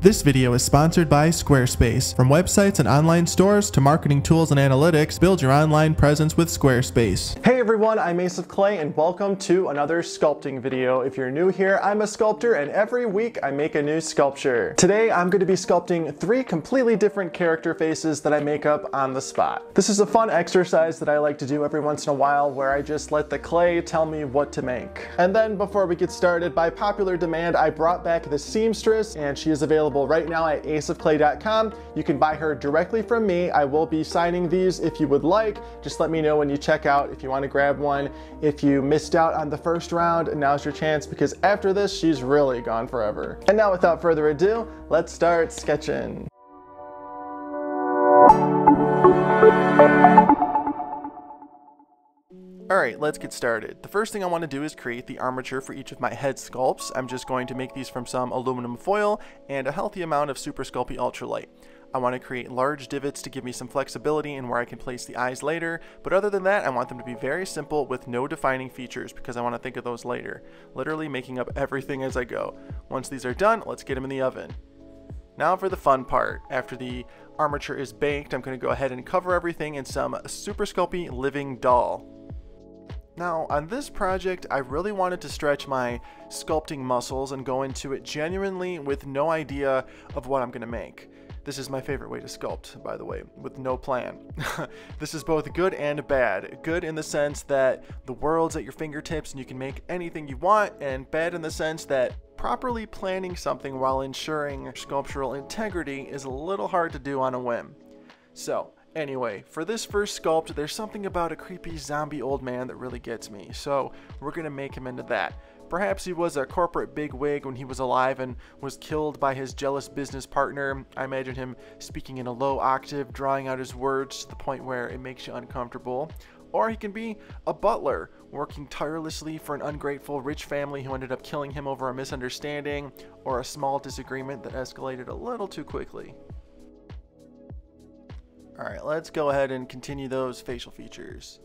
This video is sponsored by Squarespace. From websites and online stores to marketing tools and analytics, build your online presence with Squarespace. Hey everyone, I'm Ace of Clay and welcome to another sculpting video. If you're new here, I'm a sculptor and every week I make a new sculpture. Today I'm going to be sculpting three completely different character faces that I make up on the spot. This is a fun exercise that I like to do every once in a while where I just let the clay tell me what to make. And then before we get started, by popular demand, I brought back the seamstress and she is available right now at aceofclay.com. You can buy her directly from me. I will be signing these if you would like. Just let me know when you check out if you want to grab one. If you missed out on the first round, now's your chance because after this, she's really gone forever. And now without further ado, let's start sketching. Alright, let's get started. The first thing I want to do is create the armature for each of my head sculpts. I'm just going to make these from some aluminum foil and a healthy amount of Super Sculpey Ultralight. I want to create large divots to give me some flexibility in where I can place the eyes later, but other than that I want them to be very simple with no defining features because I want to think of those later. Literally making up everything as I go. Once these are done, let's get them in the oven. Now for the fun part. After the armature is baked, I'm going to go ahead and cover everything in some Super Sculpey Living Doll. Now, on this project, I really wanted to stretch my sculpting muscles and go into it genuinely with no idea of what I'm going to make. This is my favorite way to sculpt, by the way, with no plan. This is both good and bad. Good in the sense that the world's at your fingertips and you can make anything you want, and bad in the sense that properly planning something while ensuring sculptural integrity is a little hard to do on a whim. So, anyway, for this first sculpt, there's something about a creepy zombie old man that really gets me, so we're gonna make him into that. Perhaps he was a corporate bigwig when he was alive and was killed by his jealous business partner. I imagine him speaking in a low octave, drawing out his words to the point where it makes you uncomfortable. Or he can be a butler, working tirelessly for an ungrateful rich family who ended up killing him over a misunderstanding or a small disagreement that escalated a little too quickly. All right, let's go ahead and continue those facial features.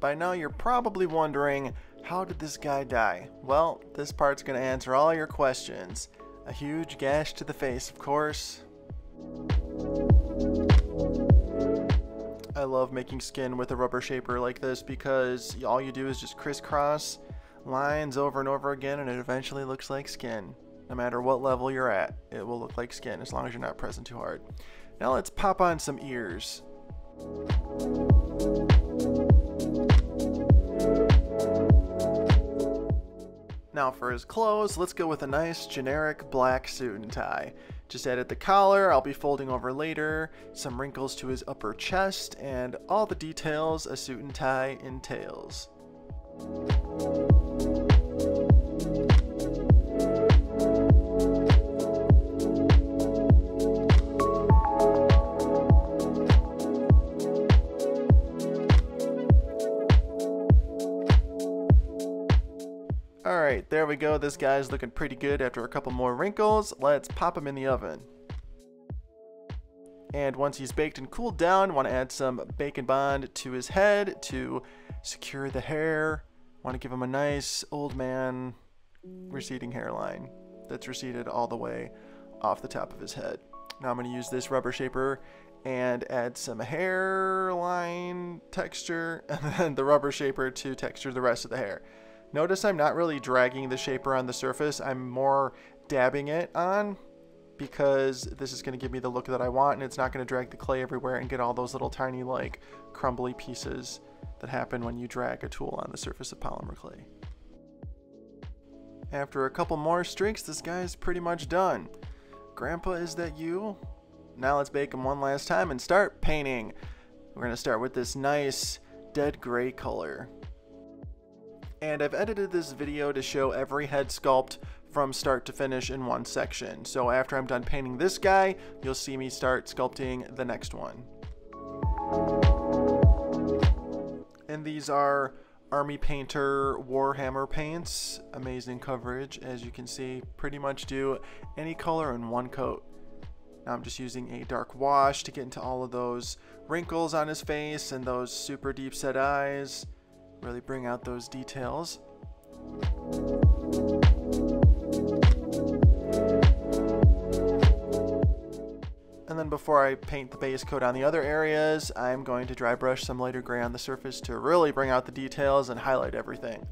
By now you're probably wondering, how did this guy die? Well, this part's gonna answer all your questions. A huge gash to the face, of course. I love making skin with a rubber shaper like this because all you do is just crisscross lines over and over again and it eventually looks like skin. No matter what level you're at, it will look like skin as long as you're not pressing too hard. Now let's pop on some ears. Now for his clothes, let's go with a nice generic black suit and tie. Just added the collar, I'll be folding over later, some wrinkles to his upper chest, and all the details a suit and tie entails. Alright, there we go. This guy's looking pretty good after a couple more wrinkles. Let's pop him in the oven. And once he's baked and cooled down, want to add some bacon bond to his head to secure the hair. Want to give him a nice old man receding hairline that's receded all the way off the top of his head. Now I'm going to use this rubber shaper and add some hairline texture and then the rubber shaper to texture the rest of the hair. Notice I'm not really dragging the shaper on the surface. I'm more dabbing it on because this is going to give me the look that I want, and it's not going to drag the clay everywhere and get all those little tiny like crumbly pieces that happen when you drag a tool on the surface of polymer clay. After a couple more streaks, this guy is pretty much done. Grandpa, is that you? Now let's bake him one last time and start painting. We're going to start with this nice dead gray color. And I've edited this video to show every head sculpt from start to finish in one section. So after I'm done painting this guy, you'll see me start sculpting the next one. And these are Army Painter Warhammer paints. Amazing coverage, as you can see. Pretty much do any color in one coat. Now I'm just using a dark wash to get into all of those wrinkles on his face and those super deep set eyes. Really bring out those details. And then before I paint the base coat on the other areas, I'm going to dry brush some lighter gray on the surface to really bring out the details and highlight everything.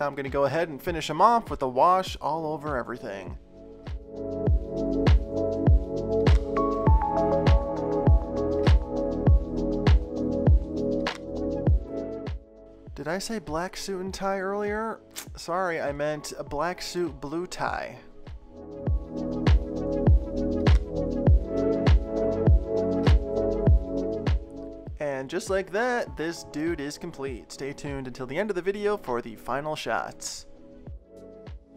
Now I'm going to go ahead and finish them off with a wash all over everything. Did I say black suit and tie earlier? Sorry, I meant a black suit, blue tie. And just like that, this dude is complete. Stay tuned until the end of the video for the final shots.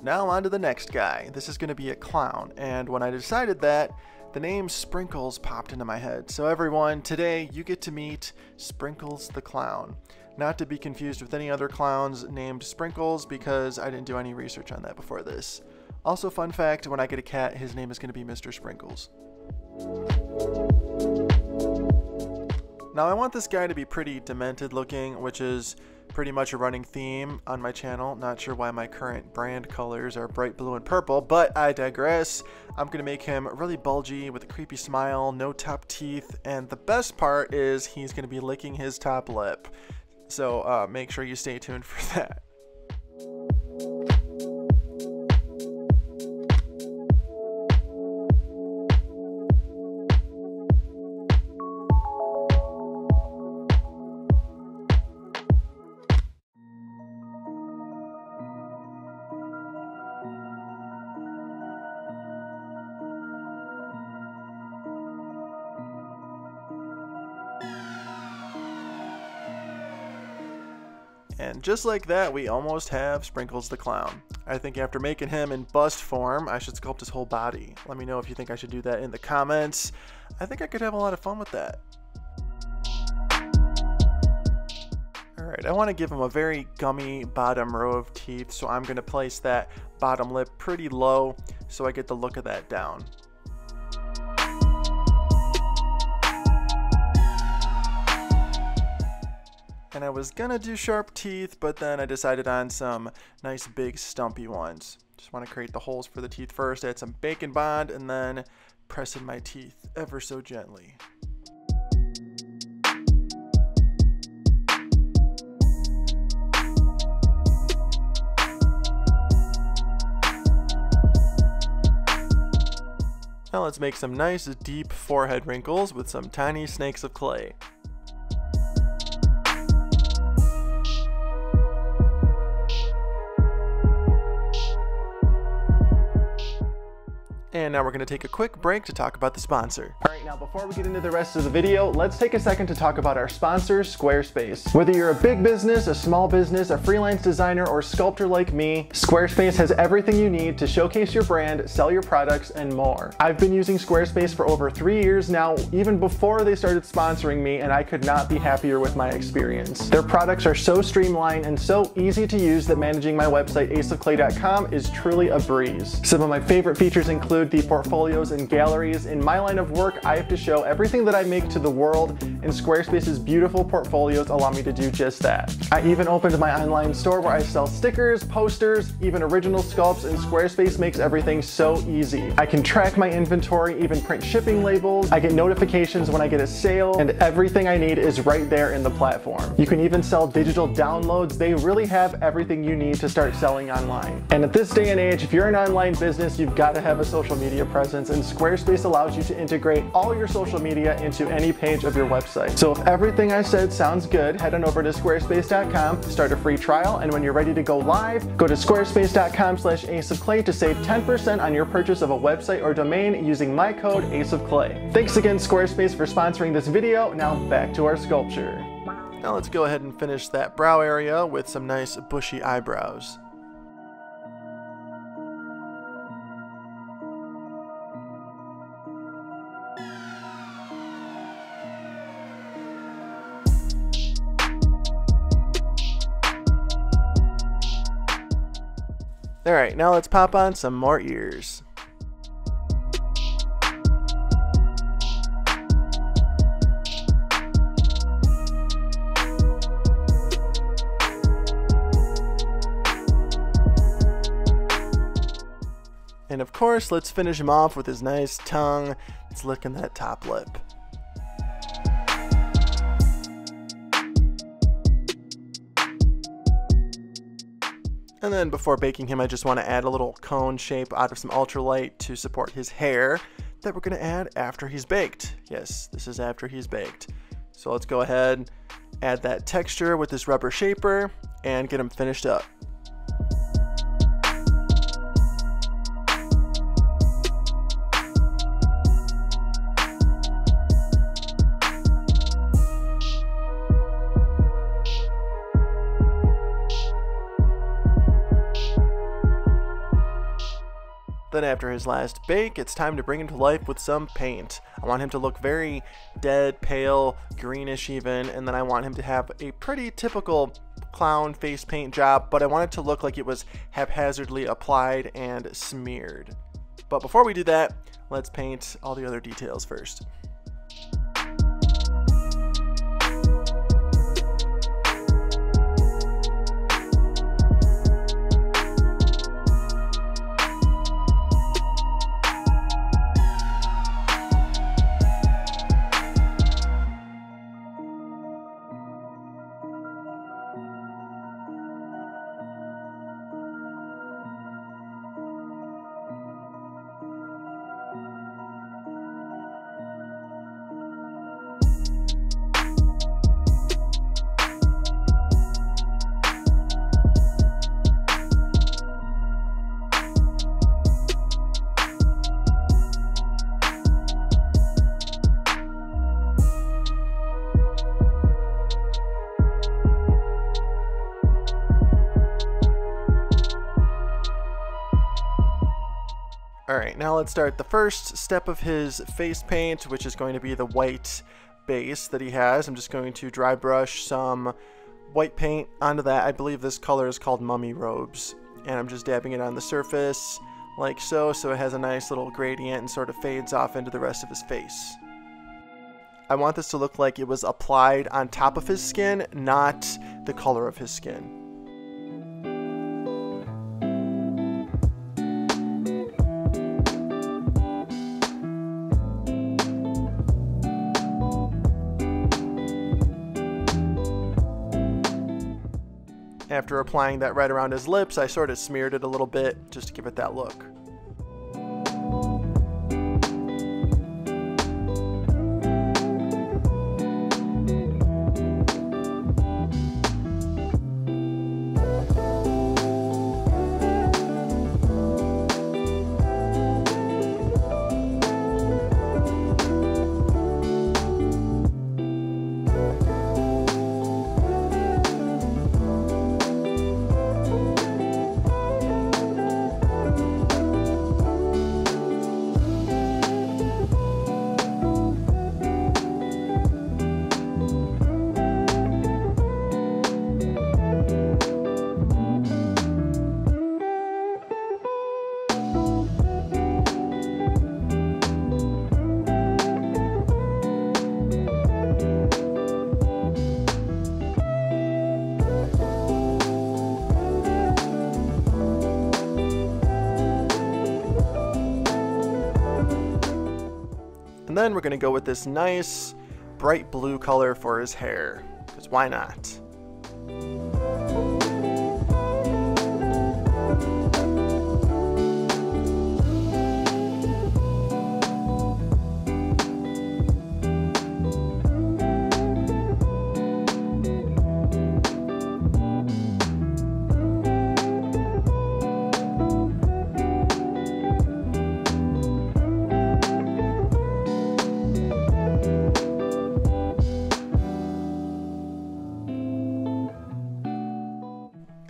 Now on to the next guy. This is going to be a clown, and when I decided that, the name Sprinkles popped into my head. So everyone, today you get to meet Sprinkles the Clown. Not to be confused with any other clowns named Sprinkles, because I didn't do any research on that before this. Also, fun fact, when I get a cat, his name is going to be Mr. Sprinkles. Now I want this guy to be pretty demented looking, which is pretty much a running theme on my channel. Not sure why my current brand colors are bright blue and purple, but I digress. I'm gonna make him really bulgy with a creepy smile, no top teeth, and the best part is he's gonna be licking his top lip. So make sure you stay tuned for that. And just like that, we almost have Sprinkles the Clown. I think after making him in bust form, I should sculpt his whole body. Let me know if you think I should do that in the comments. I think I could have a lot of fun with that. Alright, I want to give him a very gummy bottom row of teeth, so I'm going to place that bottom lip pretty low so I get the look of that down. And I was gonna do sharp teeth, but then I decided on some nice big stumpy ones. Just want to create the holes for the teeth first, add some bacon bond, and then press in my teeth ever so gently. Now let's make some nice deep forehead wrinkles with some tiny snakes of clay. And now we're going to take a quick break to talk about the sponsor. All right, now before we get into the rest of the video, let's take a second to talk about our sponsor, Squarespace. Whether you're a big business, a small business, a freelance designer, or sculptor like me, Squarespace has everything you need to showcase your brand, sell your products, and more. I've been using Squarespace for over 3 years now, even before they started sponsoring me, and I could not be happier with my experience. Their products are so streamlined and so easy to use that managing my website, aceofclay.com, is truly a breeze. Some of my favorite features include the portfolios and galleries. In my line of work, I have to show everything that I make to the world, and Squarespace's beautiful portfolios allow me to do just that. I even opened my online store where I sell stickers, posters, even original sculpts, and Squarespace makes everything so easy. I can track my inventory, even print shipping labels. I get notifications when I get a sale, and everything I need is right there in the platform. You can even sell digital downloads. They really have everything you need to start selling online. And at this day and age, if you're an online business, you've got to have a social media presence, and Squarespace allows you to integrate all your social media into any page of your website. So if everything I said sounds good, head on over to squarespace.com, start a free trial, and when you're ready to go live, go to squarespace.com/aceofclay to save 10% on your purchase of a website or domain using my code aceofclay. Thanks again, Squarespace, for sponsoring this video. Now back to our sculpture. Now let's go ahead and finish that brow area with some nice bushy eyebrows. All right, now let's pop on some more ears. And of course, let's finish him off with his nice tongue. Let's look in that top lip. And then before baking him, I just want to add a little cone shape out of some ultralight to support his hair that we're going to add after he's baked. Yes, this is after he's baked. So let's go ahead, add that texture with this rubber shaper, and get him finished up. Then after his last bake, it's time to bring him to life with some paint. I want him to look very dead, pale, greenish even, and then I want him to have a pretty typical clown face paint job, but I want it to look like it was haphazardly applied and smeared. But before we do that, let's paint all the other details first. Alright, now let's start the first step of his face paint, which is going to be the white base that he has. I'm just going to dry brush some white paint onto that. I believe this color is called Mummy Robes. And I'm just dabbing it on the surface, like so, so it has a nice little gradient and sort of fades off into the rest of his face. I want this to look like it was applied on top of his skin, not the color of his skin. After applying that right around his lips, I sort of smeared it a little bit just to give it that look. And then we're gonna go with this nice bright blue color for his hair, because why not?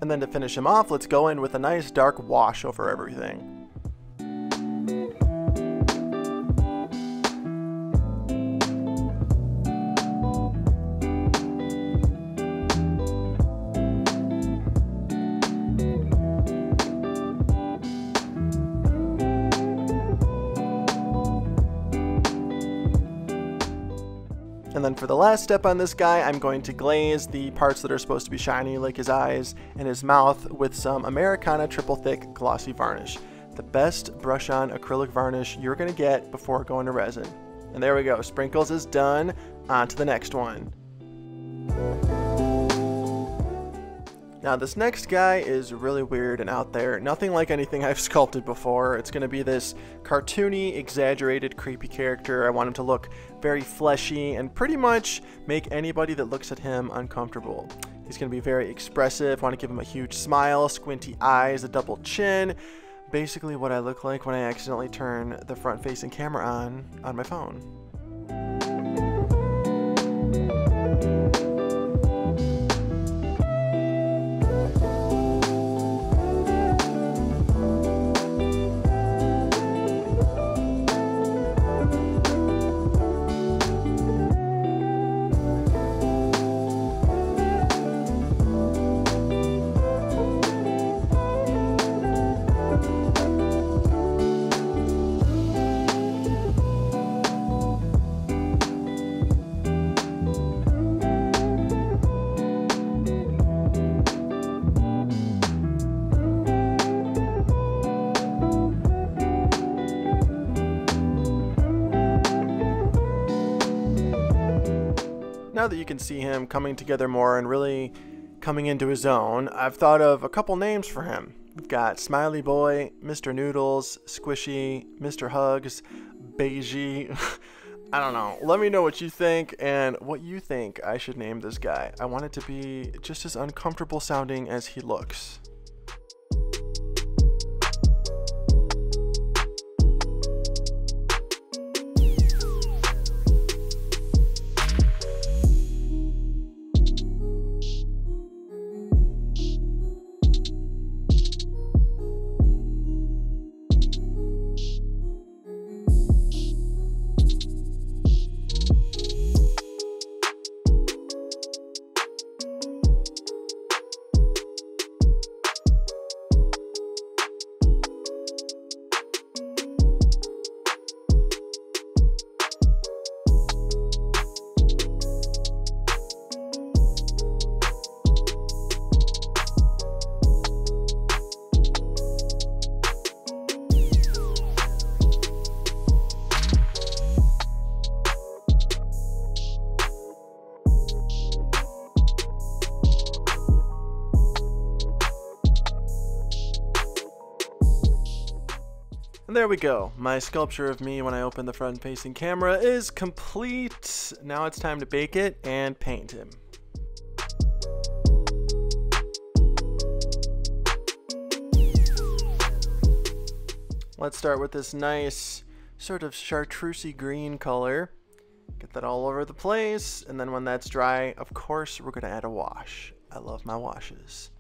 And then to finish him off, let's go in with a nice dark wash over everything. And then for the last step on this guy, I'm going to glaze the parts that are supposed to be shiny, like his eyes and his mouth, with some Americana Triple Thick Glossy Varnish. The best brush-on acrylic varnish you're gonna get before going to resin. And there we go, Sprinkles is done. On to the next one. Now this next guy is really weird and out there. Nothing like anything I've sculpted before. It's gonna be this cartoony, exaggerated, creepy character. I want him to look very fleshy and pretty much make anybody that looks at him uncomfortable. He's gonna be very expressive. Want to give him a huge smile, squinty eyes, a double chin. Basically what I look like when I accidentally turn the front-facing camera on my phone. Now that you can see him coming together more and really coming into his own, I've thought of a couple names for him. We've got Smiley Boy, Mr. Noodles, Squishy, Mr. Hugs, Beigey. I don't know. Let me know what you think and what you think I should name this guy. I want it to be just as uncomfortable sounding as he looks. There we go. My sculpture of me when I open the front-facing camera is complete. Now it's time to bake it and paint him. Let's start with this nice sort of chartreusey green color. Get that all over the place, and then when that's dry, of course, we're gonna add a wash. I love my washes.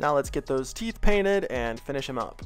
Now let's get those teeth painted and finish him up.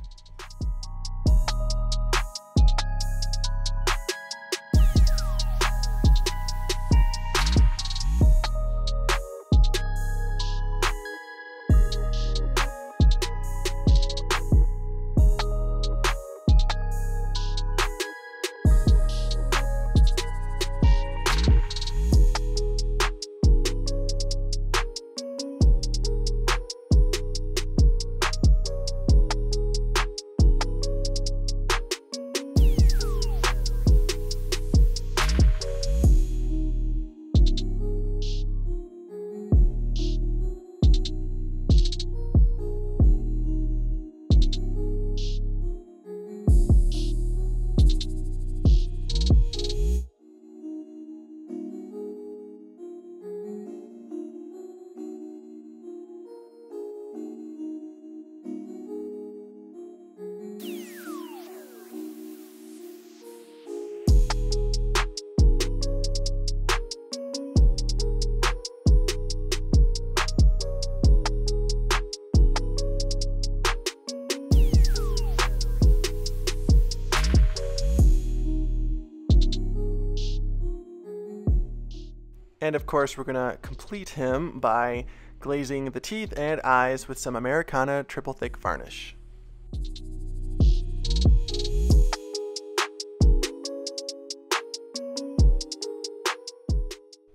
And of course, we're gonna complete him by glazing the teeth and eyes with some Americana Triple Thick Varnish.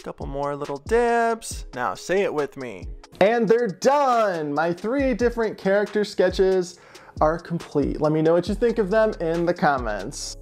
Couple more little dabs. Now say it with me. And they're done. My three different character sketches are complete. Let me know what you think of them in the comments.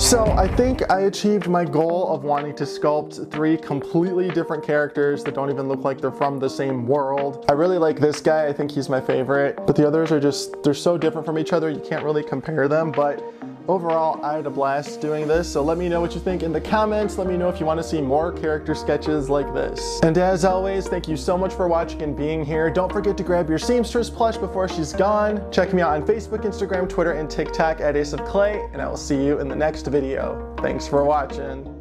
So I think I achieved my goal of wanting to sculpt three completely different characters that don't even look like they're from the same world. I really like this guy. I think he's my favorite, but the others are just, they're so different from each other. You can't really compare them, but overall, I had a blast doing this. So let me know what you think in the comments. Let me know if you want to see more character sketches like this. And as always, thank you so much for watching and being here. Don't forget to grab your Seamstress plush before she's gone. Check me out on Facebook, Instagram, Twitter, and TikTok at Ace of Clay, and I will see you in the next video. Thanks for watching.